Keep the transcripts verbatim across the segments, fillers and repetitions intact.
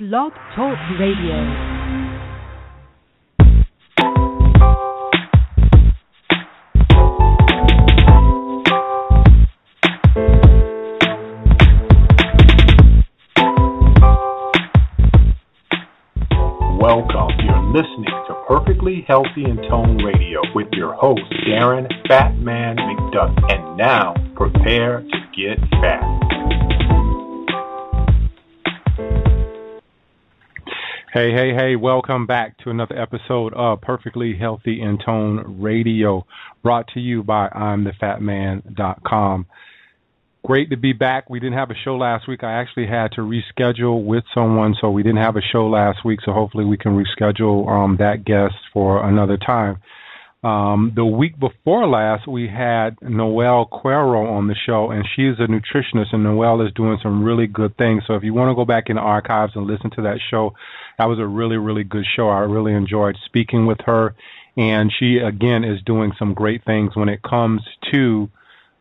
Blog Talk Radio. Listening to Perfectly Healthy and Tone Radio with your host, Darren Fatman McDuck. And now, prepare to get fat. Hey, hey, hey, welcome back to another episode of Perfectly Healthy and Tone Radio, brought to you by I'm the fat man dot com. Great to be back. We didn't have a show last week. I actually had to reschedule with someone, so we didn't have a show last week, so hopefully we can reschedule um, that guest for another time. Um, the week before last, we had Noelle Cuero on the show, and she is a nutritionist, and Noelle is doing some really good things. So if you want to go back in the archives and listen to that show, that was a really, really good show. I really enjoyed speaking with her, and she, again, is doing some great things when it comes to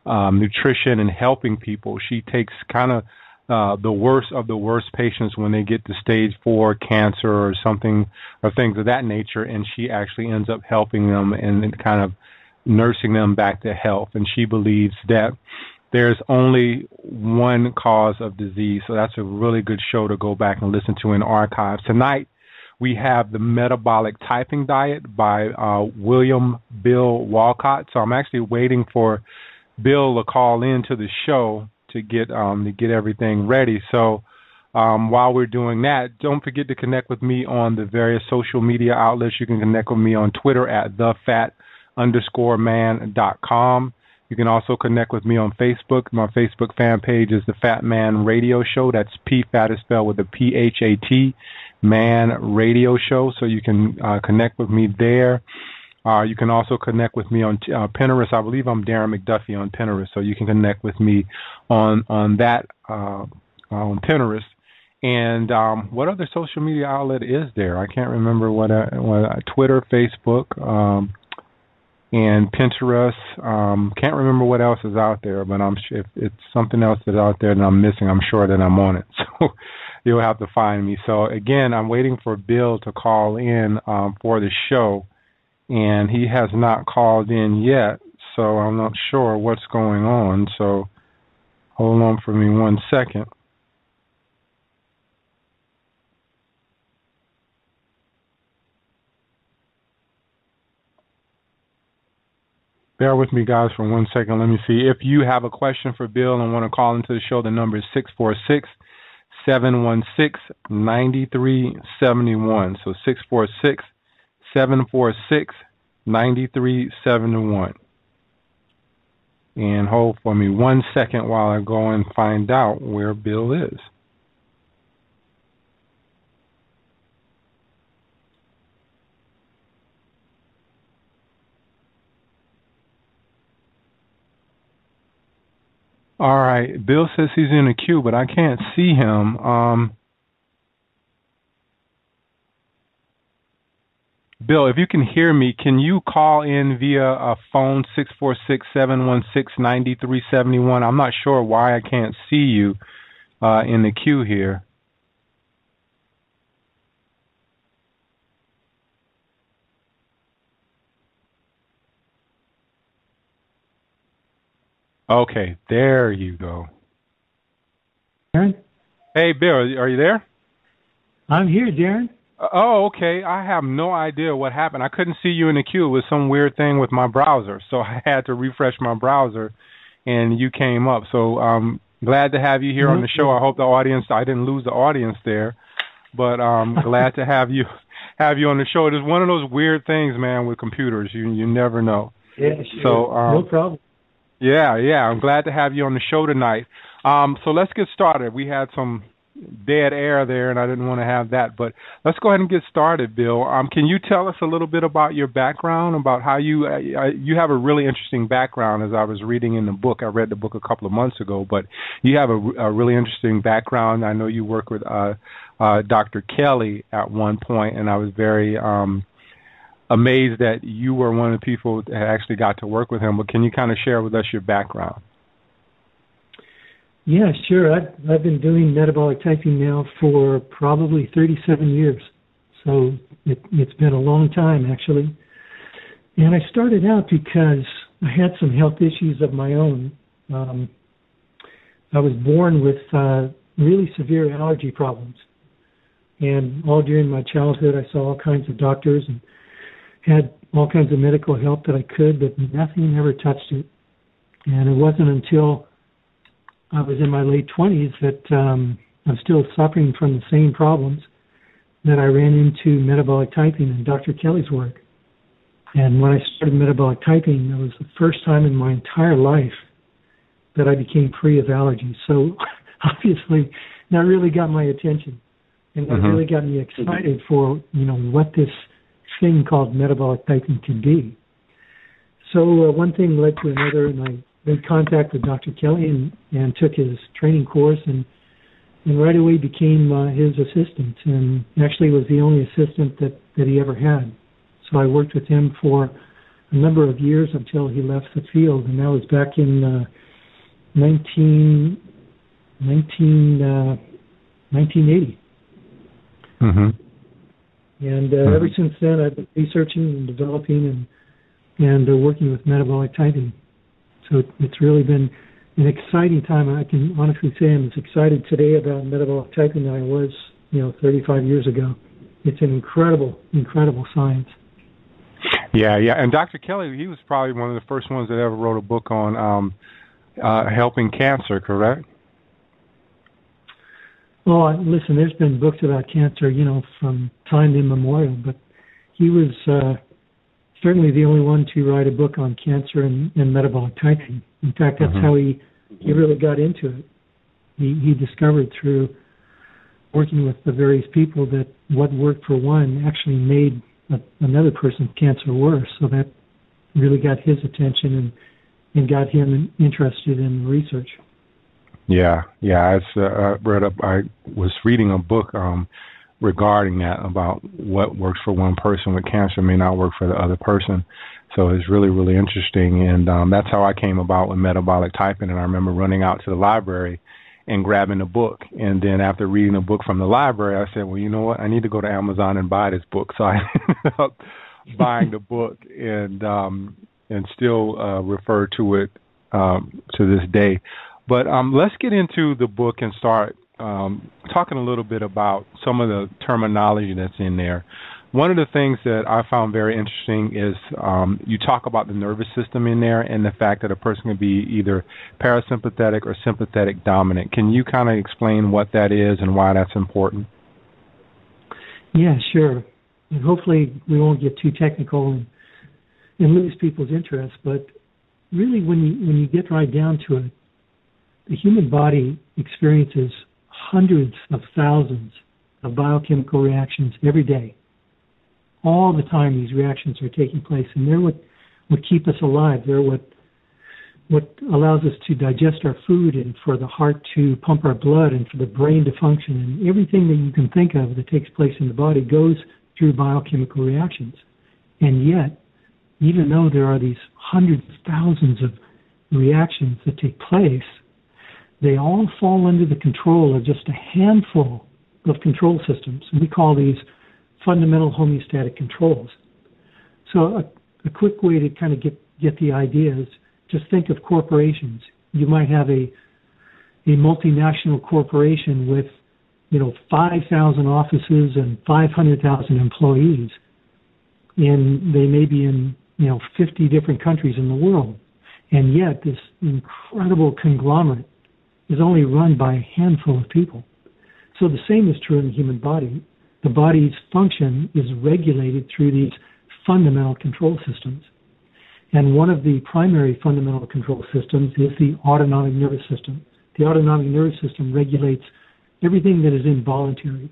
Um, nutrition and helping people. She takes kind of uh, the worst of the worst patients when they get to stage four cancer or something or things of that nature, and she actually ends up helping them and kind of nursing them back to health. And she believes that there's only one cause of disease, so that's a really good show to go back and listen to in archives. Tonight, we have The Metabolic Typing Diet by uh, William Bill Wolcott. So I'm actually waiting for Bill will call in to the show to get um, to get everything ready. So um, while we're doing that, don't forget to connect with me on the various social media outlets. You can connect with me on Twitter at the fat underscore man dot com. You can also connect with me on Facebook. My Facebook fan page is The Fat Man Radio Show. That's P-Fat is spelled with a P H A T, Man Radio Show. So you can uh, connect with me there. Uh, you can also connect with me on uh, Pinterest. I believe I'm Darren McDuffie on Pinterest, so you can connect with me on on that uh, on Pinterest. And um, what other social media outlet is there? I can't remember what, I, what I, Twitter, Facebook, um, and Pinterest. Um, can't remember what else is out there, but I'm if it's something else that's out there that I'm missing, I'm sure that I'm on it. So you'll have to find me. So again, I'm waiting for Bill to call in um, for the show. And he has not called in yet, so I'm not sure what's going on. So hold on for me one second. Bear with me, guys, for one second. Let me see. If you have a question for Bill and want to call into the show, the number is six four six, seven one six, nine three seven one. So six four six, seven one six, nine three seven one. Seven four six ninety three seven one. And hold for me one second while I go and find out where Bill is. All right, Bill says he's in the queue, but I can't see him. Um, Bill, if you can hear me, can you call in via a phone, six four six, seven one six, nine three seven one? I'm not sure why I can't see you uh, in the queue here. Okay, there you go. Darren? Hey, Bill, are you there? I'm here, Darren. Oh, okay. I have no idea what happened. I couldn't see you in the queue. It was some weird thing with my browser, so I had to refresh my browser, and you came up. So I'm glad to have you here mm-hmm. on the show. I hope the audience – I didn't lose the audience there, but I'm glad to have you have you on the show. It is one of those weird things, man, with computers. You you never know. Yeah, sure. So, um, no problem. Yeah, yeah. I'm glad to have you on the show tonight. Um, so let's get started. We had some – dead air there, and I didn't want to have that. But let's go ahead and get started, Bill. Um, can you tell us a little bit about your background, about how you uh, you have a really interesting background, as I was reading in the book. I read the book a couple of months ago, but you have a, a really interesting background. I know you work with uh, uh, Doctor Kelly at one point, and I was very um, amazed that you were one of the people that actually got to work with him. But can you kind of share with us your background? Yeah, sure. I've, I've been doing metabolic typing now for probably thirty-seven years. So it, it's been a long time, actually. And I started out because I had some health issues of my own. Um, I was born with uh, really severe allergy problems. And all during my childhood, I saw all kinds of doctors and had all kinds of medical help that I could, but nothing ever touched it. And it wasn't until I was in my late twenties that um, I'm still suffering from the same problems that I ran into metabolic typing and Doctor Kelly's work. And when I started metabolic typing, it was the first time in my entire life that I became free of allergies. So obviously that really got my attention. And that mm-hmm. really got me excited for, you know, what this thing called metabolic typing can be. So uh, one thing led to another, and I made contact with Doctor Kelly and, and took his training course, and and right away became uh, his assistant, and actually was the only assistant that, that he ever had. So I worked with him for a number of years until he left the field, and that was back in uh, nineteen, nineteen, uh, nineteen eighty. Mm-hmm. And uh, mm-hmm. ever since then, I've been researching and developing and, and uh, working with metabolic typing. So it's really been an exciting time. I can honestly say I'm as excited today about metabolic typing than I was, you know, thirty-five years ago. It's an incredible, incredible science. Yeah, yeah. And Doctor Kelly, he was probably one of the first ones that ever wrote a book on um, uh, helping cancer, correct? Well, listen, there's been books about cancer, you know, from time immemorial, but he was uh, certainly the only one to write a book on cancer and, and metabolic typing. In fact, that's mm-hmm. how he, he really got into it. He, he discovered through working with the various people that what worked for one actually made a, another person's cancer worse. So that really got his attention and, and got him interested in research. Yeah, yeah. I, uh, I read up. I was reading a book um, regarding that, about what works for one person with cancer may not work for the other person. So it's really, really interesting, and um, that's how I came about with metabolic typing. And I remember running out to the library and grabbing a book, and then after reading a book from the library, I said, "Well, you know what? I need to go to Amazon and buy this book." So I ended up buying the book, and um, and still uh, refer to it um, to this day. But um, let's get into the book and start um, talking a little bit about some of the terminology that's in there. One of the things that I found very interesting is um, you talk about the nervous system in there and the fact that a person can be either parasympathetic or sympathetic dominant. Can you kind of explain what that is and why that's important? Yeah, sure. And hopefully we won't get too technical and, and lose people's interest. But really, when you when you get right down to it, the human body experiences hundreds of thousands of biochemical reactions every day. All the time these reactions are taking place, and they're what, what keep us alive. They're what, what allows us to digest our food and for the heart to pump our blood and for the brain to function. And everything that you can think of that takes place in the body goes through biochemical reactions. And yet, even though there are these hundreds of thousands of reactions that take place, they all fall under the control of just a handful of control systems. And we call these fundamental homeostatic controls. So a, a quick way to kind of get, get the idea is just think of corporations. You might have a a multinational corporation with, you know, five thousand offices and five hundred thousand employees, and they may be in, you know, fifty different countries in the world. And yet this incredible conglomerate is only run by a handful of people. So the same is true in the human body. The body's function is regulated through these fundamental control systems. And one of the primary fundamental control systems is the autonomic nervous system. The autonomic nervous system regulates everything that is involuntary.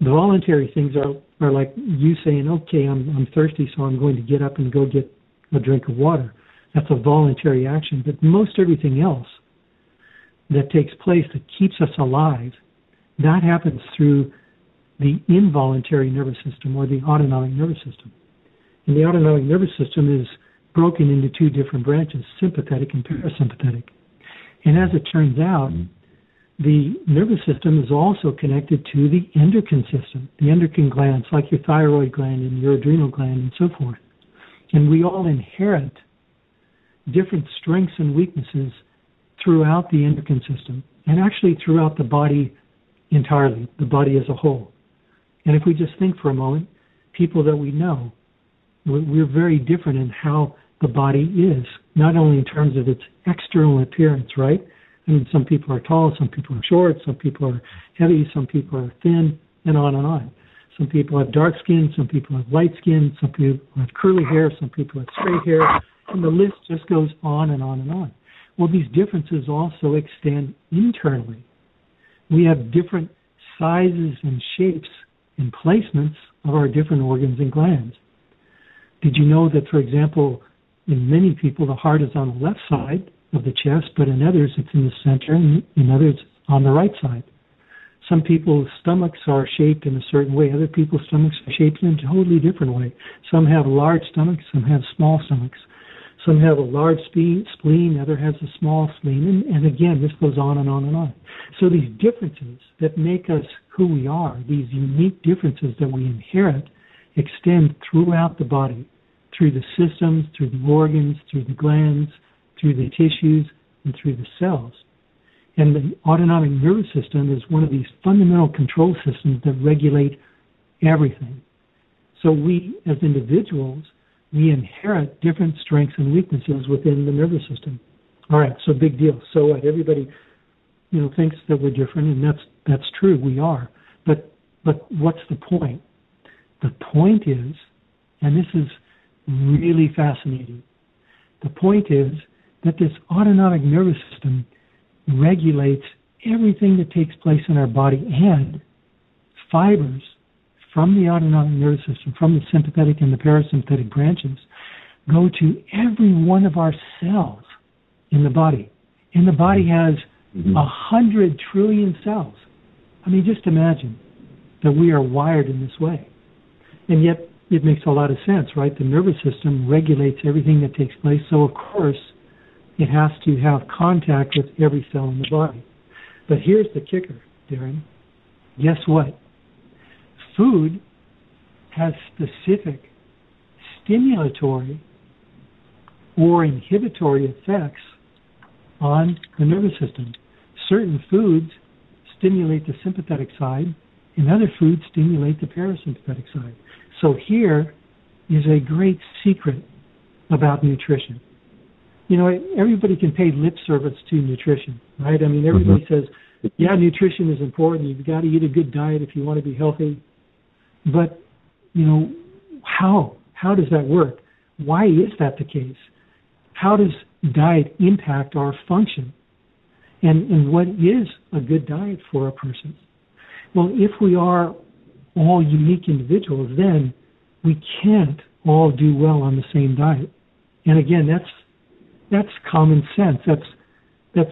The voluntary things are, are like you saying, okay, I'm, I'm thirsty, so I'm going to get up and go get a drink of water. That's a voluntary action. But most everything else that takes place that keeps us alive, that happens through the involuntary nervous system, or the autonomic nervous system. And the autonomic nervous system is broken into two different branches, sympathetic and parasympathetic. And as it turns out, the nervous system is also connected to the endocrine system, the endocrine glands, like your thyroid gland and your adrenal gland and so forth. And we all inherit different strengths and weaknesses throughout the endocrine system, and actually throughout the body entirely, the body as a whole. And if we just think for a moment, people that we know, we're very different in how the body is, not only in terms of its external appearance, right? I mean, some people are tall, some people are short, some people are heavy, some people are thin, and on and on. Some people have dark skin, some people have light skin, some people have curly hair, some people have straight hair, and the list just goes on and on and on. Well, these differences also extend internally. We have different sizes and shapes and placements of our different organs and glands. Did you know that, for example, in many people, the heart is on the left side of the chest, but in others, it's in the center, and in others, on the right side. Some people's stomachs are shaped in a certain way. Other people's stomachs are shaped in a totally different way. Some have large stomachs. Some have small stomachs. Some have a large spleen. Other has a small spleen. And, and again, this goes on and on and on. So these differences that make us who we are, these unique differences that we inherit, extend throughout the body, through the systems, through the organs, through the glands, through the tissues, and through the cells. And the autonomic nervous system is one of these fundamental control systems that regulate everything. So we, as individuals, we inherit different strengths and weaknesses within the nervous system. All right, so big deal. So what? Everybody, you know, thinks that we're different, and that's that's true. We are. But but what's the point? The point is, and this is really fascinating, the point is that this autonomic nervous system regulates everything that takes place in our body, and fibers from the autonomic nervous system, from the sympathetic and the parasympathetic branches, go to every one of our cells in the body. And the body has a hundred trillion cells. I mean, just imagine that we are wired in this way. And yet, it makes a lot of sense, right? The nervous system regulates everything that takes place, so of course it has to have contact with every cell in the body. But here's the kicker, Darren. Guess what? Food has specific stimulatory or inhibitory effects on the nervous system. Certain foods stimulate the sympathetic side, and other foods stimulate the parasympathetic side. So here is a great secret about nutrition. You know, everybody can pay lip service to nutrition, right? I mean, everybody mm-hmm. says, yeah, nutrition is important. You've got to eat a good diet if you want to be healthy. But, you know, how? How does that work? Why is that the case? How does diet impact our function? And, and what is a good diet for a person? Well, if we are all unique individuals, then we can't all do well on the same diet. And again, that's that's common sense. That's that's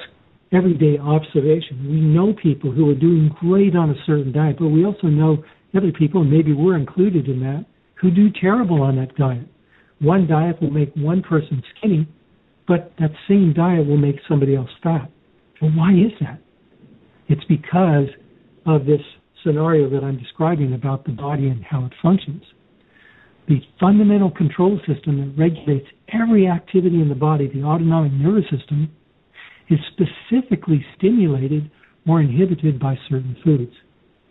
everyday observation. We know people who are doing great on a certain diet, but we also know other people, and maybe we're included in that, who do terrible on that diet. One diet will make one person skinny, but that same diet will make somebody else fat. Well, why is that? It's because of this scenario that I'm describing about the body and how it functions. The fundamental control system that regulates every activity in the body, the autonomic nervous system, is specifically stimulated or inhibited by certain foods.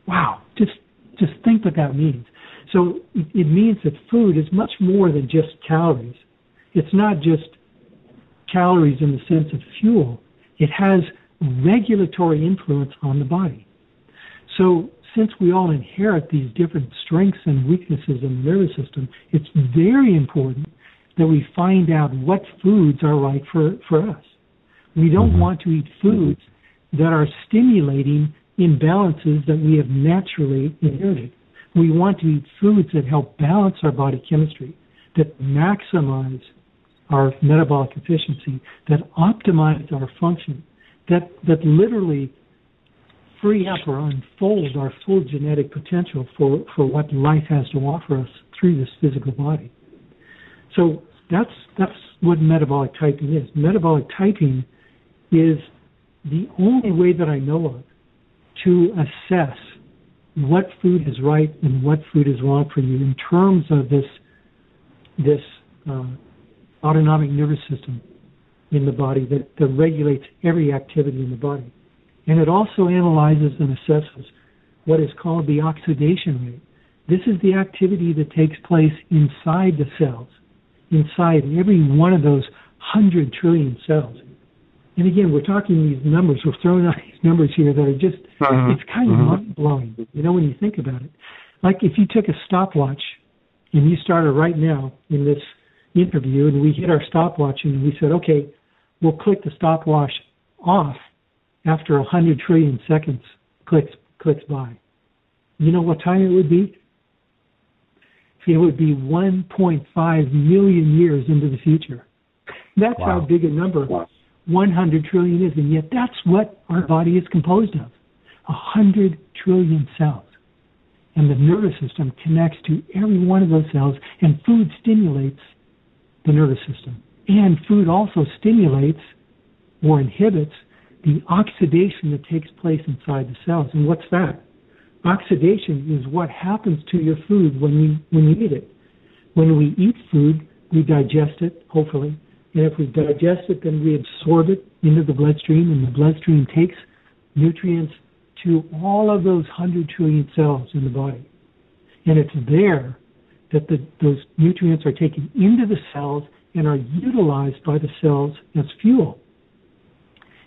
Wow, just just think what that means. So it, it means that food is much more than just calories. It's not just calories in the sense of fuel. It has regulatory influence on the body. So since we all inherit these different strengths and weaknesses in the nervous system, it's very important that we find out what foods are right for, for us. We don't want to eat foods that are stimulating imbalances that we have naturally inherited. We want to eat foods that help balance our body chemistry, that maximize our metabolic efficiency, that optimize our function, that, that literally free up or unfold our full genetic potential for, for what life has to offer us through this physical body. So that's that's what metabolic typing is. Metabolic typing is the only way that I know of to assess what food is right and what food is wrong for you in terms of this this uh, autonomic nervous system in the body that, that regulates every activity in the body. And it also analyzes and assesses what is called the oxidation rate. This is the activity that takes place inside the cells, inside every one of those hundred trillion cells. And again, we're talking these numbers, we're throwing out these numbers here that are just, uh-huh. it's kind of uh-huh. mind-blowing, you know, when you think about it. Like if you took a stopwatch and you started right now in this interview and we hit our stopwatch and we said, okay, we'll click the stopwatch off after one hundred trillion seconds clicks clicks by. You know what time it would be? It would be one point five million years into the future. That's wow. how big a number wow. one hundred trillion is, and yet that's what our body is composed of, one hundred trillion cells. And the nervous system connects to every one of those cells, and food stimulates the nervous system. And food also stimulates or inhibits the oxidation that takes place inside the cells. And what's that? Oxidation is what happens to your food when you when you eat it. When we eat food, we digest it, hopefully. And if we digest it, then we absorb it into the bloodstream, and the bloodstream takes nutrients to all of those one hundred trillion cells in the body. And it's there that the, those nutrients are taken into the cells and are utilized by the cells as fuel.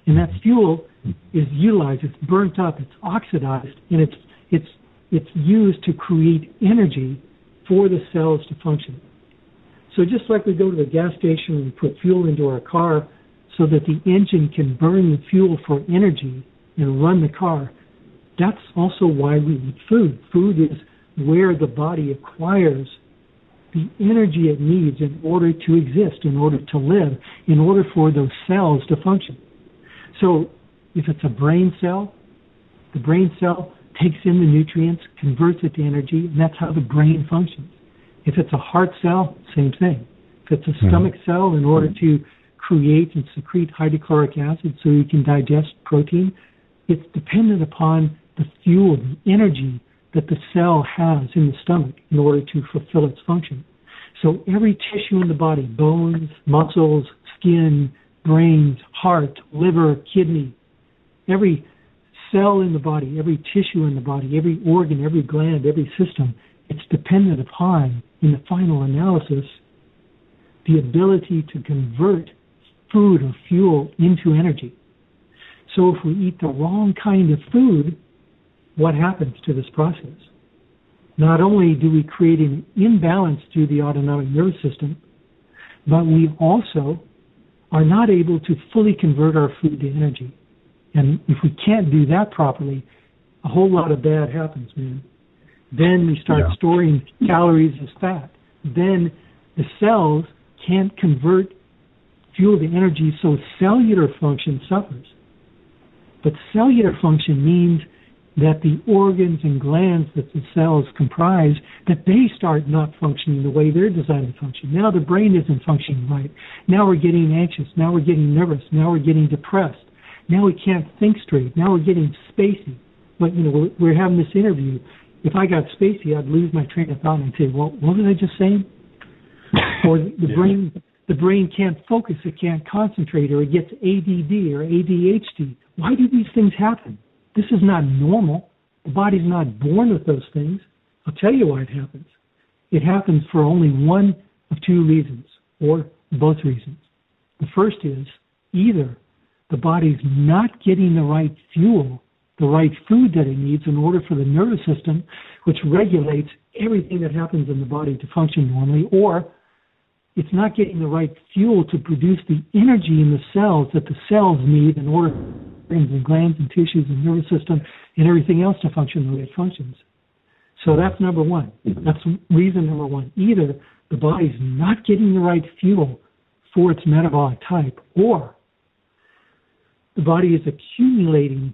And that fuel is utilized, it's burnt up, it's oxidized, and it's it's it's used to create energy for the cells to function. So just like we go to the gas station and put fuel into our car so that the engine can burn the fuel for energy and run the car, that's also why we eat food. Food is where the body acquires the energy it needs in order to exist, in order to live, in order for those cells to function. So if it's a brain cell, the brain cell takes in the nutrients, converts it to energy, and that's how the brain functions. If it's a heart cell, same thing. If it's a mm-hmm. stomach cell, in order to create and secrete hydrochloric acid so you can digest protein, it's dependent upon the fuel, the energy that the cell has in the stomach in order to fulfill its function. So every tissue in the body, bones, muscles, skin, brains, heart, liver, kidney, every cell in the body, every tissue in the body, every organ, every gland, every system, it's dependent upon, in the final analysis, the ability to convert food or fuel into energy. So if we eat the wrong kind of food, what happens to this process? Not only do we create an imbalance through the autonomic nervous system, but we also are not able to fully convert our food to energy. And if we can't do that properly, a whole lot of bad happens, man. Then we start yeah. storing calories as fat. Then the cells can't convert fuel to energy, so cellular function suffers. But cellular function means that the organs and glands that the cells comprise, that they start not functioning the way they're designed to function. Now the brain isn't functioning right. Now we're getting anxious. Now we're getting nervous. Now we're getting depressed. Now we can't think straight. Now we're getting spacey. But, you know, we're having this interview. If I got spacey, I'd lose my train of thought and I'd say, well, what did I just say? Or the yeah. brain the brain can't focus. It can't concentrate. Or it gets A D D or A D H D. Why do these things happen? This is not normal. The body's not born with those things. I'll tell you why it happens. It happens for only one of two reasons, or both reasons. The first is either the body's not getting the right fuel, the right food that it needs in order for the nervous system, which regulates everything that happens in the body to function normally, or it's not getting the right fuel to produce the energy in the cells that the cells need in order brains and glands and tissues and nervous system and everything else to function the way it functions. So that's number one. That's reason number one. Either the body's not getting the right fuel for its metabolic type, or the body is accumulating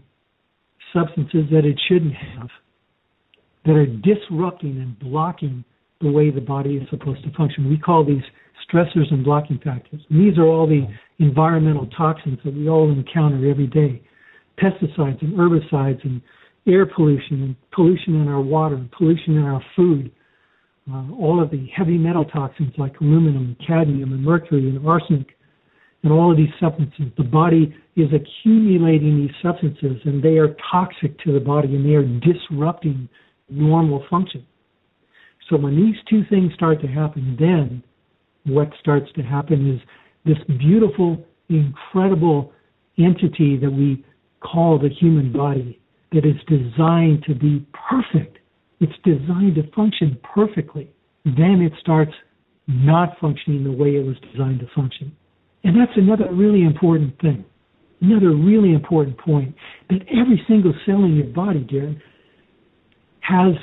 substances that it shouldn't have, that are disrupting and blocking the way the body is supposed to function. We call these stressors and blocking factors. And these are all the environmental toxins that we all encounter every day. pesticides and herbicides and air pollution and pollution in our water and pollution in our food, uh, all of the heavy metal toxins like aluminum, cadmium, and mercury and arsenic, and all of these substances. The body is accumulating these substances, and they are toxic to the body, and they are disrupting normal function. So when these two things start to happen, then what starts to happen is this beautiful, incredible entity that we call the human body that is designed to be perfect. It's designed to function perfectly. Then it starts not functioning the way it was designed to function. And that's another really important thing, another really important point, that every single cell in your body, Darren, has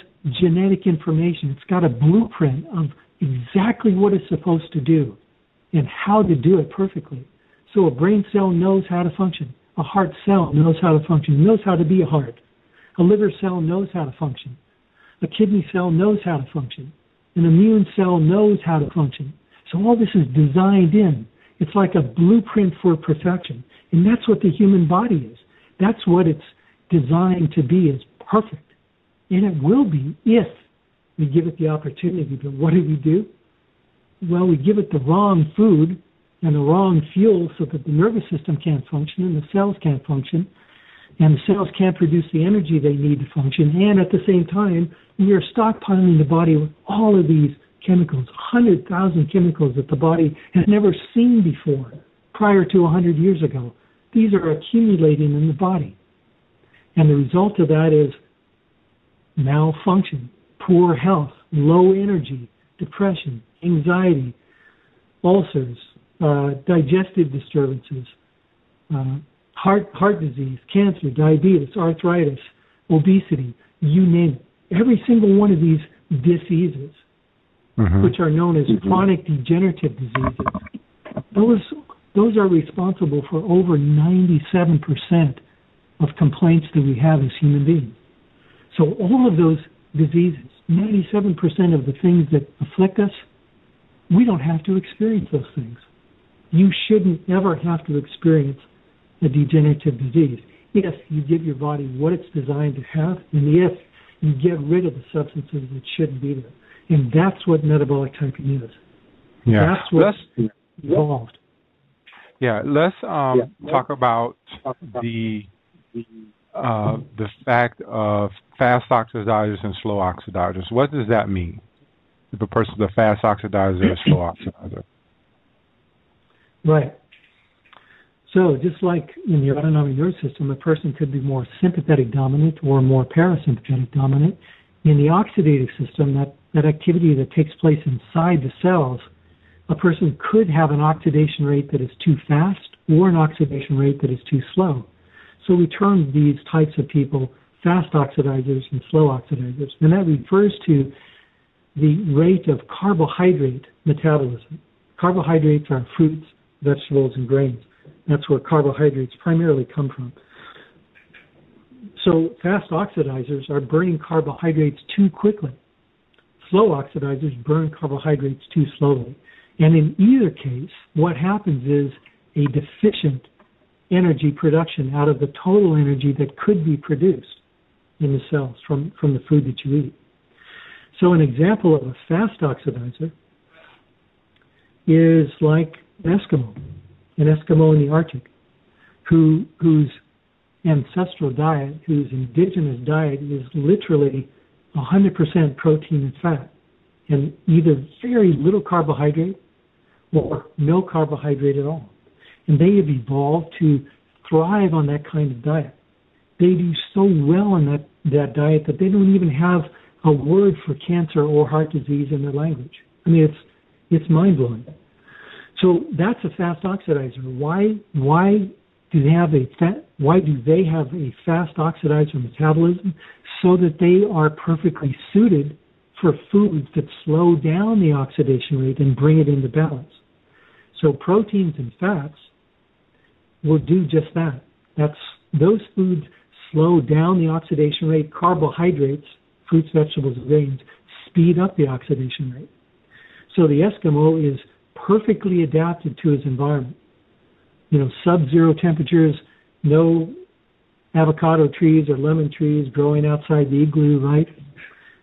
genetic information. It's got a blueprint of exactly what it's supposed to do and how to do it perfectly. So a brain cell knows how to function. A heart cell knows how to function, knows how to be a heart. A liver cell knows how to function. A kidney cell knows how to function. An immune cell knows how to function. So all this is designed in. It's like a blueprint for perfection. And that's what the human body is. That's what it's designed to be, is perfect. And it will be if we give it the opportunity. But what do we do? Well, we give it the wrong food and the wrong fuel so that the nervous system can't function and the cells can't function and the cells can't produce the energy they need to function. And at the same time, we are stockpiling the body with all of these chemicals, one hundred thousand chemicals that the body has never seen before prior to one hundred years ago. These are accumulating in the body. And the result of that is malfunction, poor health, low energy, depression, anxiety, ulcers, uh, digestive disturbances, uh, heart, heart disease, cancer, diabetes, arthritis, obesity, you name it. Every single one of these diseases, mm-hmm. which are known as mm-hmm. chronic degenerative diseases, those, those are responsible for over ninety-seven percent of complaints that we have as human beings. So all of those diseases, ninety-seven percent of the things that afflict us, we don't have to experience those things. You shouldn't ever have to experience a degenerative disease if you give your body what it's designed to have and if you get rid of the substances that shouldn't be there. And that's what metabolic typing is. Yeah. That's what's involved. Yeah, let's um, yeah. talk about the uh, the fact of fast oxidizers and slow oxidizers. What does that mean? If a person's a fast oxidizer or slow oxidizer. Right. So just like in the autonomic nervous system, a person could be more sympathetic dominant or more parasympathetic dominant. In the oxidative system, that, that activity that takes place inside the cells, a person could have an oxidation rate that is too fast or an oxidation rate that is too slow. So we term these types of people fast oxidizers and slow oxidizers. And that refers to the rate of carbohydrate metabolism. Carbohydrates are fruits, vegetables, and grains. That's where carbohydrates primarily come from. So fast oxidizers are burning carbohydrates too quickly. Slow oxidizers burn carbohydrates too slowly. And in either case, what happens is a deficient energy production out of the total energy that could be produced in the cells from, from the food that you eat. So an example of a fast oxidizer is like an Eskimo, an Eskimo in the Arctic, who whose ancestral diet, whose indigenous diet is literally one hundred percent protein and fat, and either very little carbohydrate or no carbohydrate at all. And they have evolved to thrive on that kind of diet. They do so well on that, that diet that they don't even have a word for cancer or heart disease in their language. I mean, it's it's mind-blowing. So that's a fast oxidizer. Why why do they have a fat, why do they have a fast oxidizer metabolism? So that they are perfectly suited for foods that slow down the oxidation rate and bring it into balance. So proteins and fats will do just that. That's those foods slow down the oxidation rate. Carbohydrates, fruits, vegetables, and grains speed up the oxidation rate. So the Eskimo is perfectly adapted to his environment. You know, sub-zero temperatures, no avocado trees or lemon trees growing outside the igloo, right?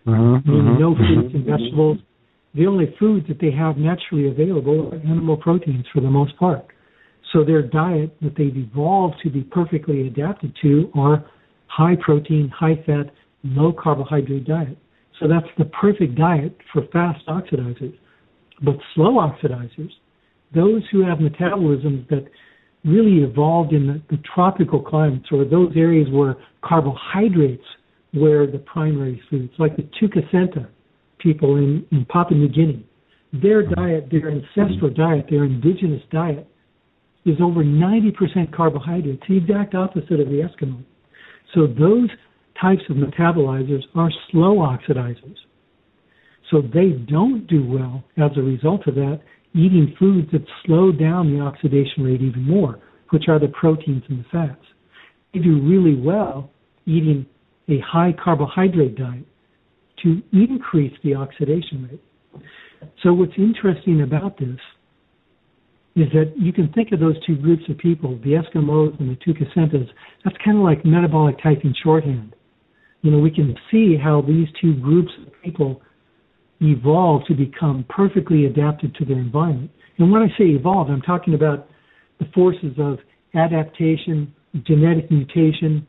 Uh-huh, I mean, uh-huh, no fruits uh-huh, and vegetables. Uh-huh. The only foods that they have naturally available are animal proteins for the most part. So their diet that they've evolved to be perfectly adapted to are high protein, high fat, low carbohydrate diet. So that's the perfect diet for fast oxidizers. But slow oxidizers, those who have metabolisms that really evolved in the, the tropical climates or those areas where carbohydrates were the primary foods, like the Tucasenta people in, in Papua New Guinea, their diet, their ancestral diet, their indigenous diet, is over ninety percent carbohydrates, the exact opposite of the Eskimo. So those types of metabolizers are slow oxidizers. So they don't do well as a result of that, eating foods that slow down the oxidation rate even more, which are the proteins and the fats. They do really well eating a high carbohydrate diet to increase the oxidation rate. So what's interesting about this is that you can think of those two groups of people, the Eskimos and the Tucasentas. That's kind of like metabolic typing shorthand. You know, we can see how these two groups of people evolve to become perfectly adapted to their environment. And when I say evolve, I'm talking about the forces of adaptation, genetic mutation,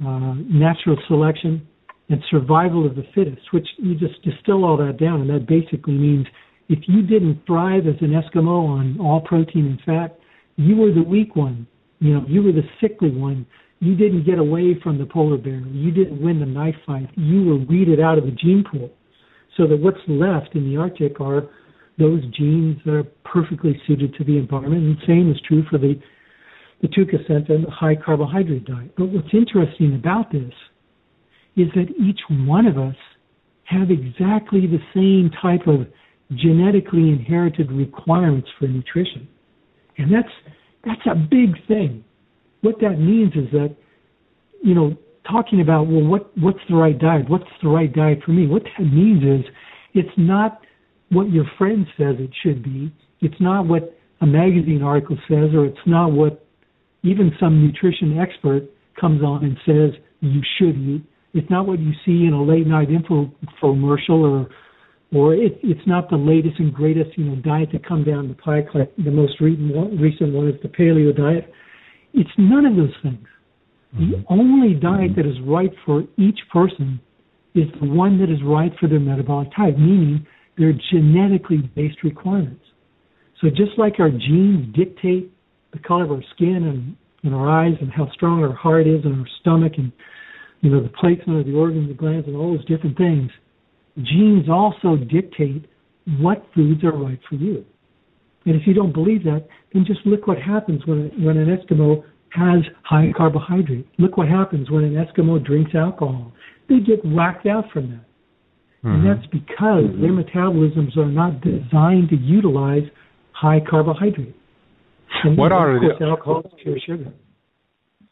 uh, natural selection, and survival of the fittest, which you just distill all that down, and that basically means if you didn't thrive as an Eskimo on all protein and fat, you were the weak one. You know, you were the sickly one. You didn't get away from the polar bear. You didn't win the knife fight. You were weeded out of the gene pool. So that what's left in the Arctic are those genes that are perfectly suited to the environment. And the same is true for the, the Tucasenta and the high carbohydrate diet. But what's interesting about this is that each one of us have exactly the same type of genetically inherited requirements for nutrition. And that's that's a big thing. What that means is that, you know, talking about, well, what, what's the right diet? What's the right diet for me? What that means is it's not what your friend says it should be. It's not what a magazine article says, or it's not what even some nutrition expert comes on and says you should eat. It's not what you see in a late-night infomercial, or or it, it's not the latest and greatest, you know, diet to come down the pike. Like the most re- recent one is the paleo diet. It's none of those things. The only diet that is right for each person is the one that is right for their metabolic type, meaning their genetically based requirements. So just like our genes dictate the color of our skin and, and our eyes and how strong our heart is and our stomach and, you know, the placement of the organs, the glands, and all those different things, genes also dictate what foods are right for you. And if you don't believe that, then just look what happens when, when an Eskimo has high carbohydrate. Look what happens when an Eskimo drinks alcohol. They get whacked out from that. Mm-hmm. And that's because mm-hmm. their metabolisms are not designed to utilize high carbohydrate. And what are of course, the, alcohol is pure sugar.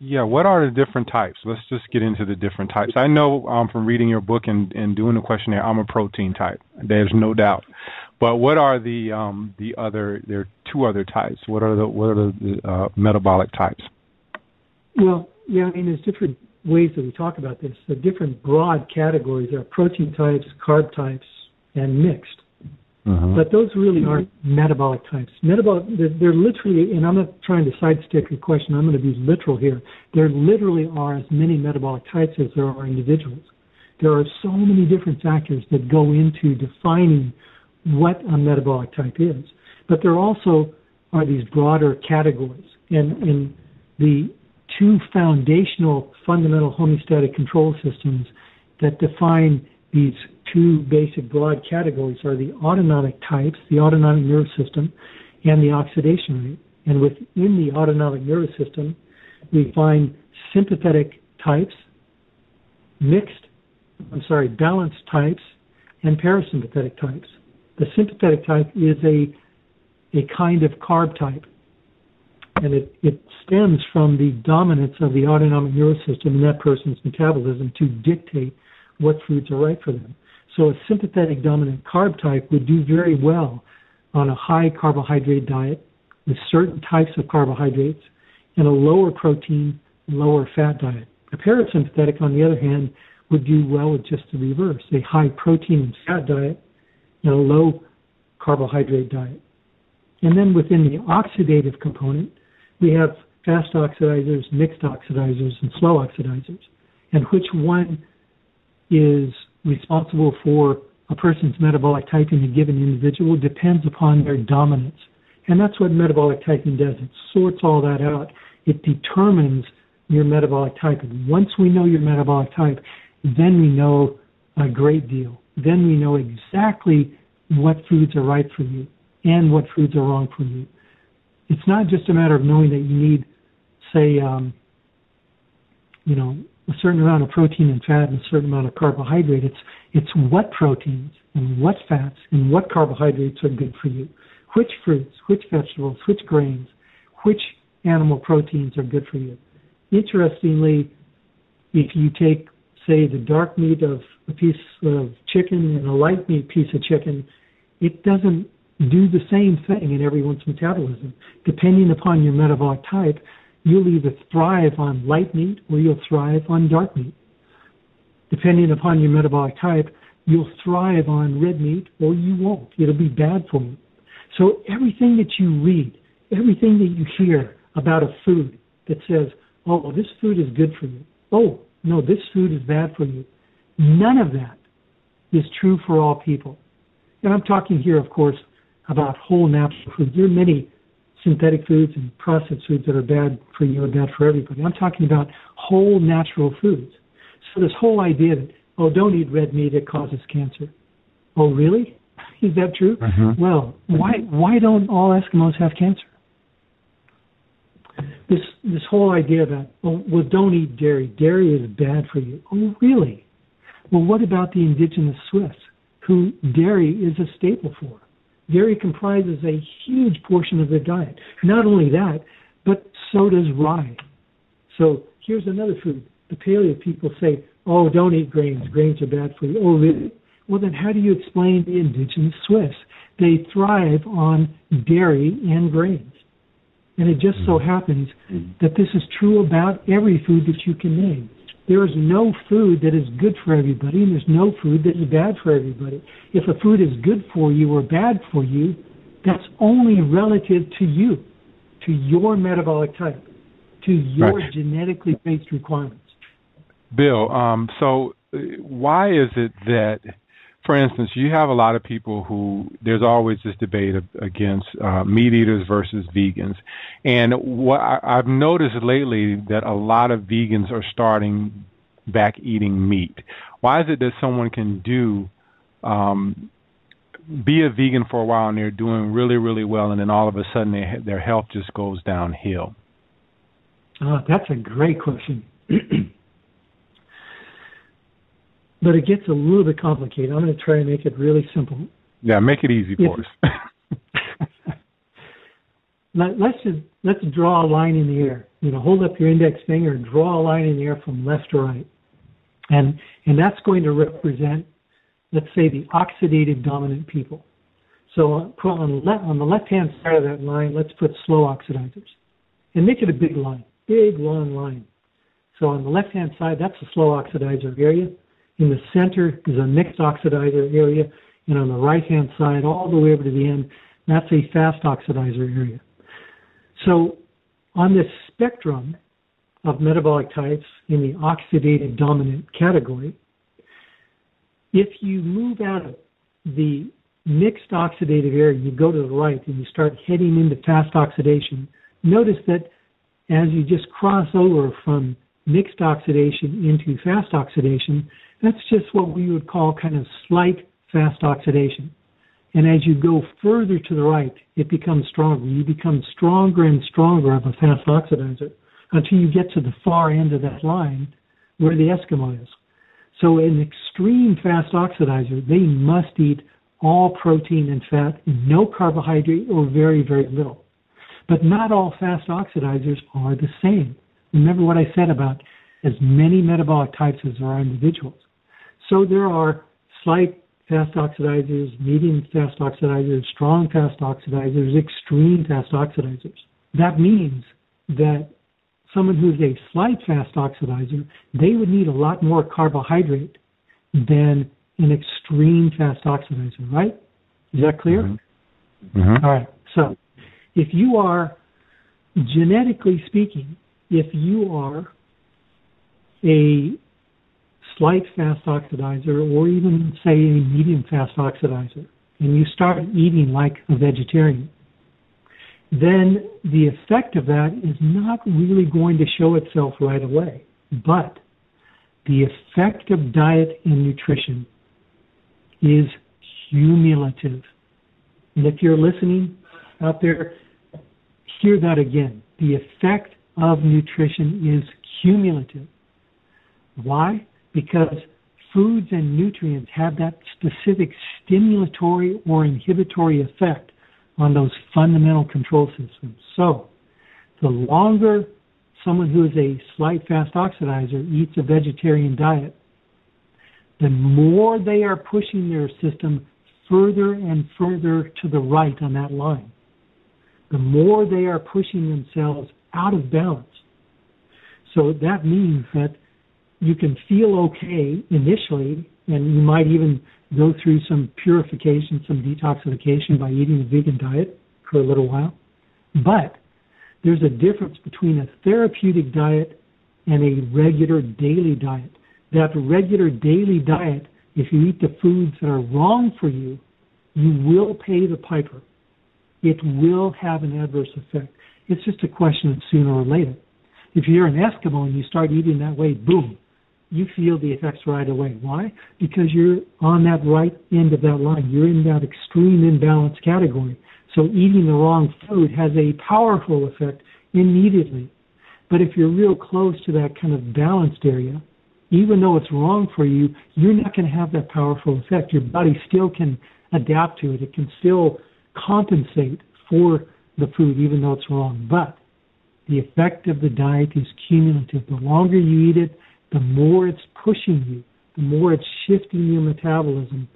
Yeah, what are the different types? Let's just get into the different types. I know um, from reading your book and, and doing the questionnaire, I'm a protein type. There's no doubt. But what are the um, the other, there are two other types. What are the, what are the uh, metabolic types? Well, yeah, I mean, there's different ways that we talk about this. The different broad categories are protein types, carb types, and mixed. Uh-huh. But those really aren't metabolic types. Metabolic, they're, they're literally, and I'm not trying to sidestep your question, I'm going to be literal here. There literally are as many metabolic types as there are individuals. There are so many different factors that go into defining what a metabolic type is. But there also are these broader categories. And, and the two foundational, fundamental homeostatic control systems that define these two basic broad categories are the autonomic types, the autonomic nervous system, and the oxidation rate. And within the autonomic nervous system, we find sympathetic types, mixed, I'm sorry, balanced types, and parasympathetic types. The sympathetic type is a a kind of carb type. And it, it stems from the dominance of the autonomic nervous system in that person's metabolism to dictate what foods are right for them. So a sympathetic dominant carb type would do very well on a high carbohydrate diet with certain types of carbohydrates and a lower protein, lower fat diet. A parasympathetic, on the other hand, would do well with just the reverse, a high protein and fat diet and a low carbohydrate diet. And then within the oxidative component, we have fast oxidizers, mixed oxidizers, and slow oxidizers. And which one is responsible for a person's metabolic type in a given individual depends upon their dominance. And that's what metabolic typing does. It sorts all that out. It determines your metabolic type. And once we know your metabolic type, then we know a great deal. Then we know exactly what foods are right for you and what foods are wrong for you. It's not just a matter of knowing that you need, say, um, you know, a certain amount of protein and fat and a certain amount of carbohydrate. It's, it's what proteins and what fats and what carbohydrates are good for you, which fruits, which vegetables, which grains, which animal proteins are good for you. Interestingly, if you take, say, the dark meat of a piece of chicken and a light meat piece of chicken, it doesn't do the same thing in everyone's metabolism. Depending upon your metabolic type, you'll either thrive on light meat or you'll thrive on dark meat. Depending upon your metabolic type, you'll thrive on red meat or you won't. It'll be bad for you. So everything that you read, everything that you hear about a food that says, oh, this food is good for you, oh, no, this food is bad for you, none of that is true for all people. And I'm talking here, of course, about whole natural foods. There are many synthetic foods and processed foods that are bad for you or bad for everybody. I'm talking about whole natural foods. So this whole idea that, oh, don't eat red meat, it causes cancer. Oh, really? Is that true? Uh-huh. Well, why why don't all Eskimos have cancer? This this whole idea that, oh, well, don't eat dairy. Dairy is bad for you. Oh, really? Well, what about the indigenous Swiss, who dairy is a staple for? Dairy comprises a huge portion of their diet. Not only that, but so does rye. So here's another food. The paleo people say, oh, don't eat grains. Grains are bad for you. Oh, really? Well, then how do you explain the indigenous Swiss? They thrive on dairy and grains. And it just so happens that this is true about every food that you can name. There is no food that is good for everybody, and there's no food that is bad for everybody. If a food is good for you or bad for you, that's only relative to you, to your metabolic type, to your right. genetically based requirements. Bill, um, so why is it that, for instance, you have a lot of people who, there's always this debate against uh, meat eaters versus vegans. And what I, I've noticed lately that a lot of vegans are starting back eating meat. Why is it that someone can do, um, be a vegan for a while and they're doing really, really well, and then all of a sudden they, their health just goes downhill? Oh, that's a great question. But it gets a little bit complicated. I'm going to try and make it really simple. Yeah, make it easy for us. Let, let's just, let's draw a line in the air. You know, hold up your index finger and draw a line in the air from left to right. And and that's going to represent, let's say, the oxidative dominant people. So put on, le- on the left-hand side of that line, let's put slow oxidizers. And make it a big line, big, long line. So on the left-hand side, that's the slow oxidizer area. In the center is a mixed oxidizer area, and on the right-hand side, all the way over to the end, that's a fast oxidizer area. So on this spectrum of metabolic types in the oxidative dominant category, if you move out of the mixed oxidative area, you go to the right and you start heading into fast oxidation, notice that as you just cross over from mixed oxidation into fast oxidation, that's just what we would call kind of slight fast oxidation. And as you go further to the right, it becomes stronger. You become stronger and stronger of a fast oxidizer until you get to the far end of that line where the Eskimo is. So an extreme fast oxidizer, they must eat all protein and fat, no carbohydrate or very, very little. But not all fast oxidizers are the same. Remember what I said about as many metabolic types as there are individuals. So there are slight fast oxidizers, medium fast oxidizers, strong fast oxidizers, extreme fast oxidizers. That means that someone who's a slight fast oxidizer, they would need a lot more carbohydrate than an extreme fast oxidizer, right? Is that clear? Mm-hmm. Mm-hmm. All right. So if you are, genetically speaking, if you are a slight fast oxidizer or even, say, a medium fast oxidizer, and you start eating like a vegetarian, then the effect of that is not really going to show itself right away. But the effect of diet and nutrition is cumulative. And if you're listening out there, hear that again. The effect of nutrition is cumulative. Why? Because foods and nutrients have that specific stimulatory or inhibitory effect on those fundamental control systems. So the longer someone who is a slight fast oxidizer eats a vegetarian diet, the more they are pushing their system further and further to the right on that line. The more they are pushing themselves out of balance. So that means that you can feel okay initially, and you might even go through some purification, some detoxification by eating a vegan diet for a little while. But there's a difference between a therapeutic diet and a regular daily diet. That regular daily diet, if you eat the foods that are wrong for you, you will pay the piper. It will have an adverse effect. It's just a question of sooner or later. If you're an Eskimo and you start eating that way, boom, you feel the effects right away. Why? Because you're on that right end of that line. You're in that extreme imbalance category. So eating the wrong food has a powerful effect immediately. But if you're real close to that kind of balanced area, even though it's wrong for you, you're not going to have that powerful effect. Your body still can adapt to it. It can still compensate for the food, even though it's wrong. But the effect of the diet is cumulative. The longer you eat it, the more it's pushing you, the more it's shifting your metabolism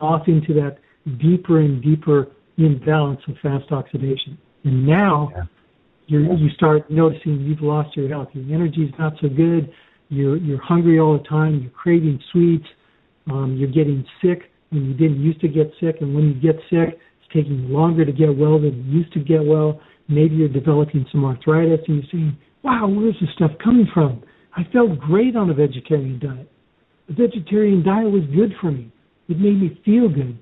off into that deeper and deeper imbalance of fast oxidation. And now yeah. you're, you start noticing you've lost your health. Your energy's not so good. You're, you're hungry all the time. You're craving sweets. Um, you're getting sick when you didn't used to get sick. And when you get sick, it's taking longer to get well than you used to get well. Maybe you're developing some arthritis and you're saying, wow, where's this stuff coming from? I felt great on a vegetarian diet. The vegetarian diet was good for me. It made me feel good.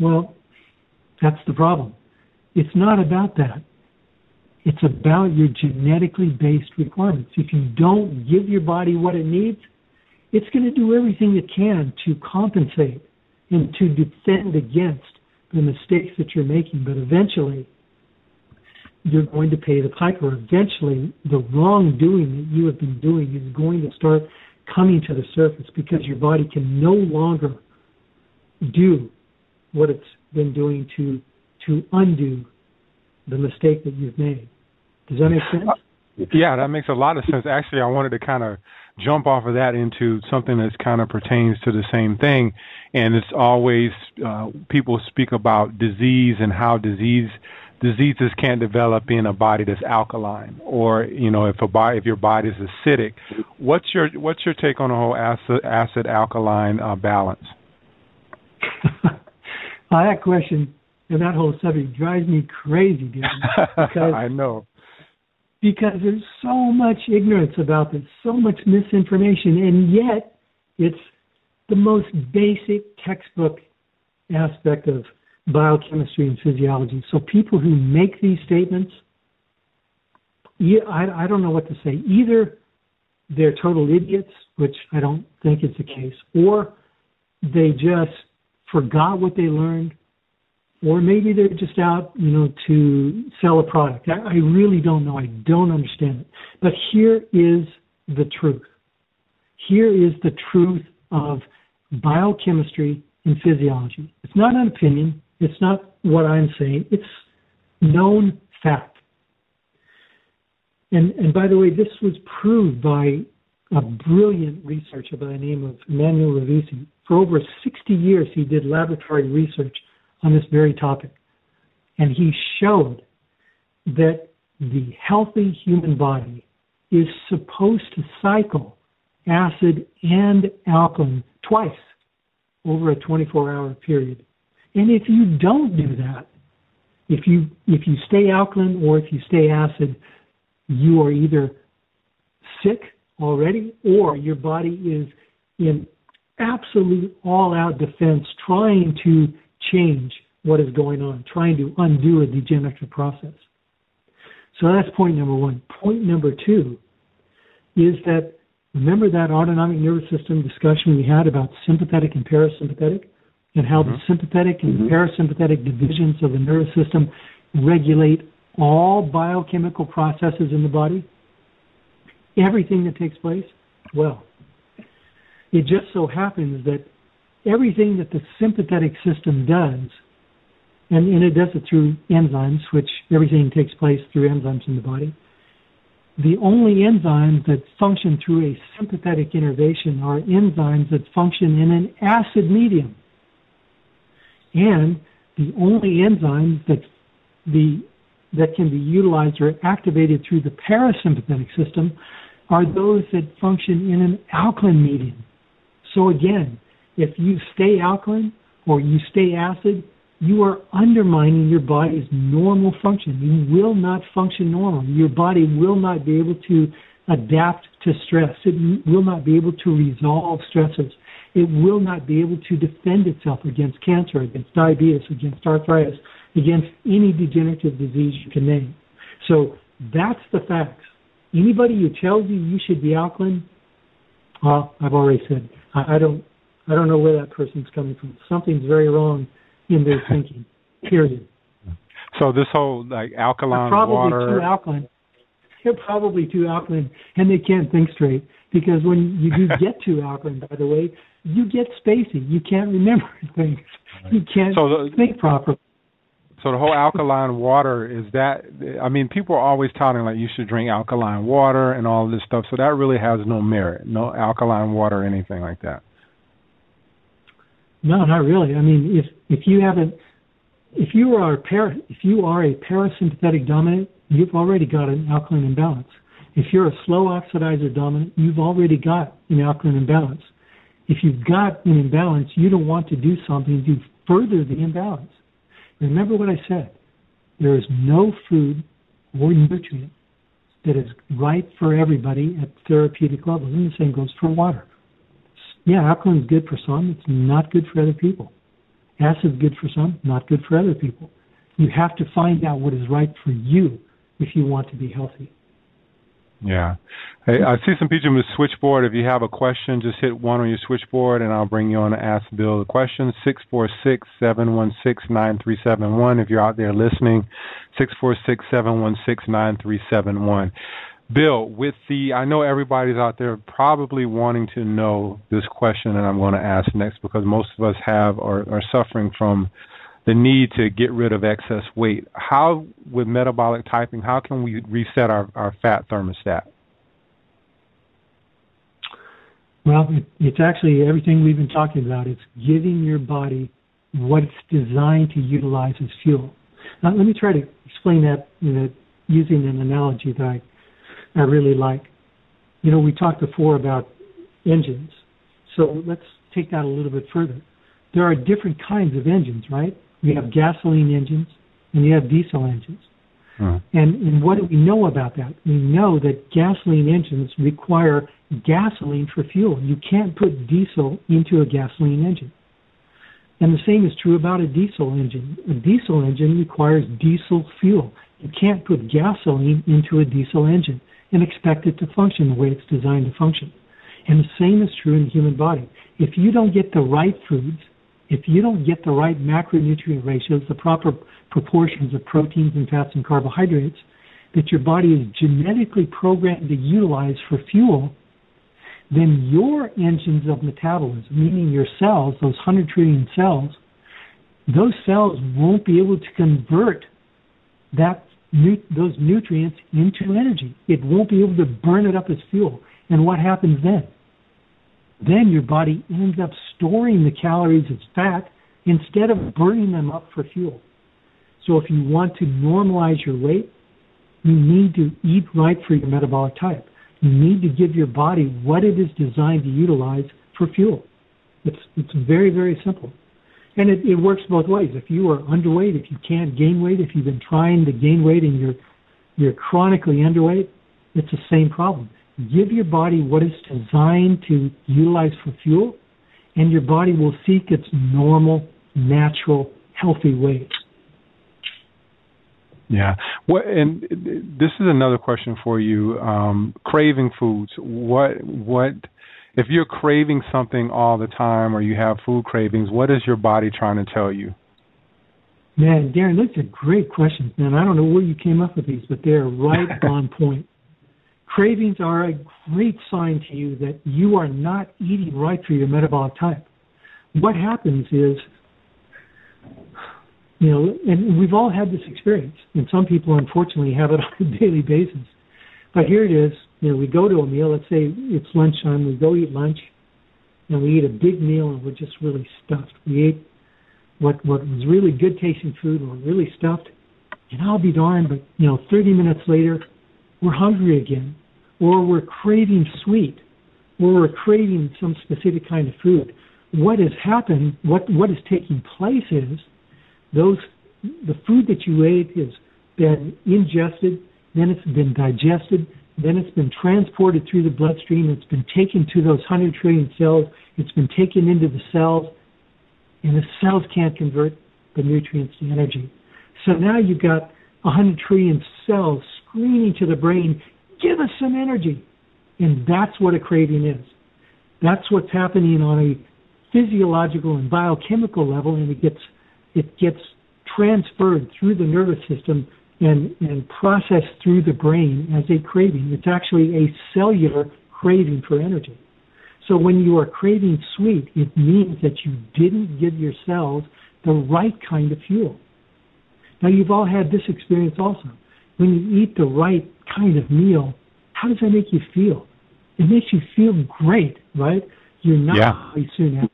Well, that's the problem. It's not about that. It's about your genetically based requirements. If you don't give your body what it needs, it's going to do everything it can to compensate and to defend against the mistakes that you're making. But eventually, you're going to pay the piper. Eventually, the wrongdoing that you have been doing is going to start coming to the surface because your body can no longer do what it's been doing to to undo the mistake that you've made. Does that make sense? Yeah, that makes a lot of sense. Actually, I wanted to kind of jump off of that into something that's kind of pertains to the same thing, and it's always uh, people speak about disease and how disease diseases can develop in a body that's alkaline, or you know, if a body, if your body is acidic. What's your what's your take on the whole acid acid alkaline uh, balance? Well, that question and that whole subject drives me crazy, dude. Because, I know because there's so much ignorance about this, so much misinformation, and yet it's the most basic textbook aspect of biochemistry and physiology. So people who make these statements, I don't know what to say. Either they're total idiots, which I don't think is the case, or they just forgot what they learned, or maybe they're just out, you know, to sell a product. I really don't know. I don't understand it. But here is the truth. Here is the truth of biochemistry and physiology. It's not an opinion. It's not what I'm saying. It's known fact. And and by the way, this was proved by a brilliant researcher by the name of Emanuel Revici. For over sixty years, he did laboratory research on this very topic. And he showed that the healthy human body is supposed to cycle acid and alkaline twice over a twenty-four hour period. And if you don't do that, if you if you stay alkaline or if you stay acid, you are either sick already or your body is in absolute all-out defense trying to change what is going on, trying to undo a degenerative process. So that's point number one. Point number two is that, remember that autonomic nervous system discussion we had about sympathetic and parasympathetic, and how mm-hmm. the sympathetic and mm-hmm. parasympathetic divisions of the nervous system regulate all biochemical processes in the body, everything that takes place? Well, it just so happens that everything that the sympathetic system does, and, and it does it through enzymes, which everything takes place through enzymes in the body, the only enzymes that function through a sympathetic innervation are enzymes that function in an acid medium. And the only enzymes that the that can be utilized or activated through the parasympathetic system are those that function in an alkaline medium. So again, if you stay alkaline or you stay acid, you are undermining your body's normal function. You will not function normal. Your body will not be able to adapt to stress. It will not be able to resolve stressors. It will not be able to defend itself against cancer, against diabetes, against arthritis, against any degenerative disease you can name. So that's the facts. Anybody who tells you you should be alkaline, well, I've already said, I, I don't I don't know where that person's coming from. Something's very wrong in their thinking, period. So this whole, like, alkaline probably water... Probably too alkaline. They're probably too alkaline, and they can't think straight, because when you do get too alkaline, by the way, you get spacey. You can't remember things. You can't so the, think properly. So the whole alkaline water is that, I mean, people are always touting, like, you should drink alkaline water and all this stuff, so that really has no merit, no alkaline water or anything like that. No, not really. I mean, if, if you haven't, if you are a para, if you are a parasympathetic dominant, you've already got an alkaline imbalance. If you're a slow oxidizer dominant, you've already got an alkaline imbalance. If you've got an imbalance, you don't want to do something to further the imbalance. Remember what I said. There is no food or nutrient that is right for everybody at therapeutic levels, and the same goes for water. Yeah, alkaline is good for some. It's not good for other people. Acid is good for some, not good for other people. You have to find out what is right for you if you want to be healthy. Yeah. Hey, I see some people in the switchboard. If you have a question, just hit one on your switchboard, and I'll bring you on to ask Bill the question. six four six, seven one six, nine three seven one. If you're out there listening, six four six, seven one six, nine three seven one. Bill, with the, I know everybody's out there probably wanting to know this question that I'm going to ask next, because most of us have are, are suffering from the need to get rid of excess weight. How, with metabolic typing, how can we reset our, our fat thermostat? Well, it, it's actually everything we've been talking about. It's giving your body what it's designed to utilize as fuel. Now, let me try to explain that, you know, using an analogy that I I really like. You know, we talked before about engines. So let's take that a little bit further. There are different kinds of engines, right? We have gasoline engines and you have diesel engines. Uh-huh. And, and what do we know about that? We know that gasoline engines require gasoline for fuel. You can't put diesel into a gasoline engine. And the same is true about a diesel engine. A diesel engine requires diesel fuel. You can't put gasoline into a diesel engine and expect it to function the way it's designed to function. And the same is true in the human body. If you don't get the right foods, if you don't get the right macronutrient ratios, the proper proportions of proteins and fats and carbohydrates that your body is genetically programmed to utilize for fuel, then your engines of metabolism, meaning your cells, those one hundred trillion cells, those cells won't be able to convert that those nutrients into energy. It won't be able to burn it up as fuel. And what happens then? Then your body ends up storing the calories as fat instead of burning them up for fuel. So if you want to normalize your weight, you need to eat right for your metabolic type. You need to give your body what it is designed to utilize for fuel. It's it's very, very simple. And it, it works both ways. If you are underweight, if you can't gain weight, if you've been trying to gain weight and you're you're chronically underweight, it's the same problem. Give your body what it's designed to utilize for fuel, and your body will seek its normal, natural, healthy weight. Yeah. What, and this is another question for you. Um, craving foods. What what if you're craving something all the time, or you have food cravings? What is your body trying to tell you? Man, Darren, those are great questions, man. I don't know where you came up with these, but they're right on point. Cravings are a great sign to you that you are not eating right for your metabolic type. What happens is, you know, and we've all had this experience, and some people unfortunately have it on a daily basis. But here it is, you know, we go to a meal, let's say it's lunchtime, we go eat lunch, and we eat a big meal and we're just really stuffed. We ate what what was really good tasting food, we're really stuffed, and I'll be darned, but you know, thirty minutes later, we're hungry again, or we're craving sweet, or we're craving some specific kind of food. What has happened, what what is taking place is those the food that you ate has been ingested, then it's been digested, then it's been transported through the bloodstream, it's been taken to those one hundred trillion cells, it's been taken into the cells, and the cells can't convert the nutrients to energy. So now you've got one hundred trillion cells screaming to the brain, give us some energy. And that's what a craving is. That's what's happening on a physiological and biochemical level, and it gets it gets transferred through the nervous system and, and processed through the brain as a craving. It's actually a cellular craving for energy. So when you are craving sweet, it means that you didn't give your cells the right kind of fuel. Now, you've all had this experience also. When you eat the right kind of meal, how does that make you feel? It makes you feel great, right? You're not yeah. soon after.